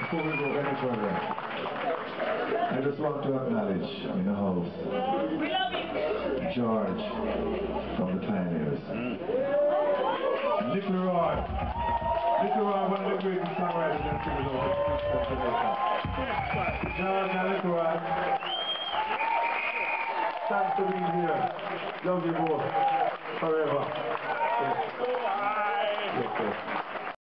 Before we go any further, I just want to acknowledge in the house George from the Pioneers, Little Roy, one of the greatest songwriters and singers of Jamaica. George and Little Roy, thanks for being here. Love you both forever. Yes.